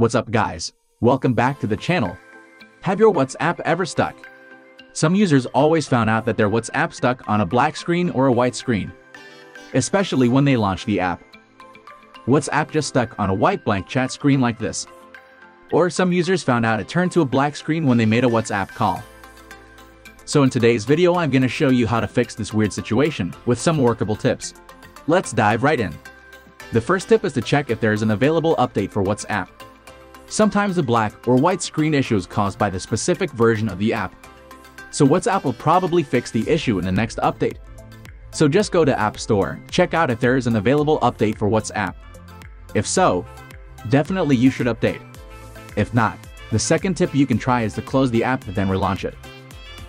What's up, guys? Welcome back to the channel. Have your WhatsApp ever stuck? Some users always found out that their WhatsApp stuck on a black screen or a white screen, especially when they launched the app. WhatsApp just stuck on a white blank chat screen like this. Or some users found out it turned to a black screen when they made a WhatsApp call. So in today's video, I'm going to show you how to fix this weird situation with some workable tips. Let's dive right in. The first tip is to check if there is an available update for WhatsApp. Sometimes the black or white screen issue is caused by the specific version of the app, so WhatsApp will probably fix the issue in the next update. So just go to App Store, check out if there is an available update for WhatsApp. If so, definitely you should update. If not, the second tip you can try is to close the app and then relaunch it.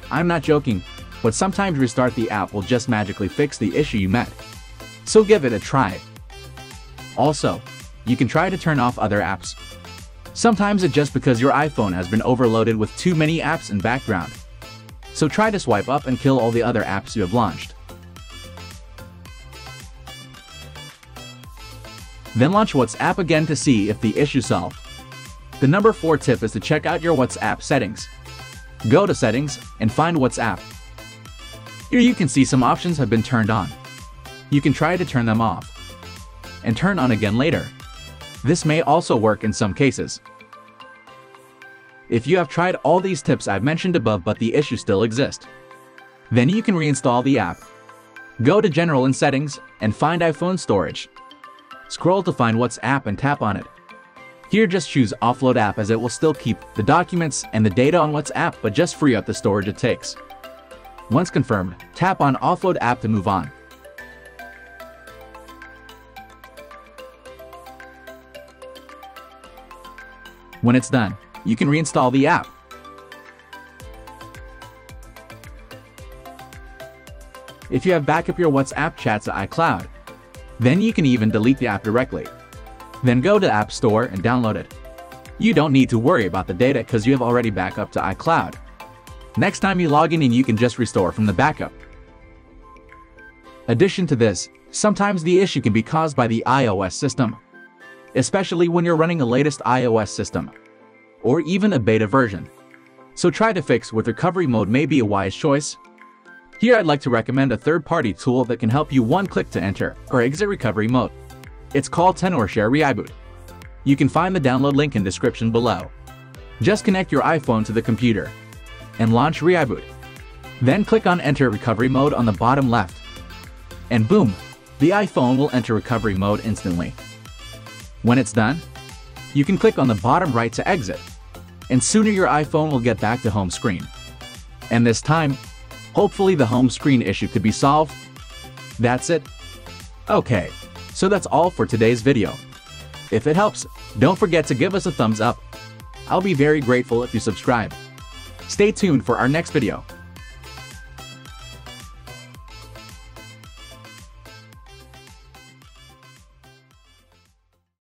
I'm not joking, but sometimes restart the app will just magically fix the issue you met. So give it a try. Also, you can try to turn off other apps. Sometimes it's just because your iPhone has been overloaded with too many apps in background. So try to swipe up and kill all the other apps you have launched. Then launch WhatsApp again to see if the issue solved. The number 4 tip is to check out your WhatsApp settings. Go to Settings and find WhatsApp. Here you can see some options have been turned on. You can try to turn them off and turn on again later. This may also work in some cases. If you have tried all these tips I've mentioned above but the issue still exists, then you can reinstall the app. Go to General and Settings and find iPhone Storage. Scroll to find WhatsApp and tap on it. Here just choose Offload App, as it will still keep the documents and the data on WhatsApp but just free up the storage it takes. Once confirmed, tap on Offload App to move on. When it's done, you can reinstall the app. If you have backup your WhatsApp chats to iCloud, then you can even delete the app directly. Then go to App Store and download it. You don't need to worry about the data because you have already backed up to iCloud. Next time you log in, and you can just restore from the backup. In addition to this, sometimes the issue can be caused by the iOS system, especially when you're running the latest iOS system, or even a beta version. So try to fix with recovery mode may be a wise choice. Here I'd like to recommend a third-party tool that can help you one click to enter or exit recovery mode. It's called Tenorshare ReiBoot. You can find the download link in description below. Just connect your iPhone to the computer and launch ReiBoot. Then click on Enter Recovery Mode on the bottom left, and boom, the iPhone will enter recovery mode instantly. When it's done, you can click on the bottom right to exit, and sooner your iPhone will get back to home screen. And this time, hopefully the home screen issue could be solved. That's it. Okay, so that's all for today's video. If it helps, don't forget to give us a thumbs up. I'll be very grateful if you subscribe. Stay tuned for our next video.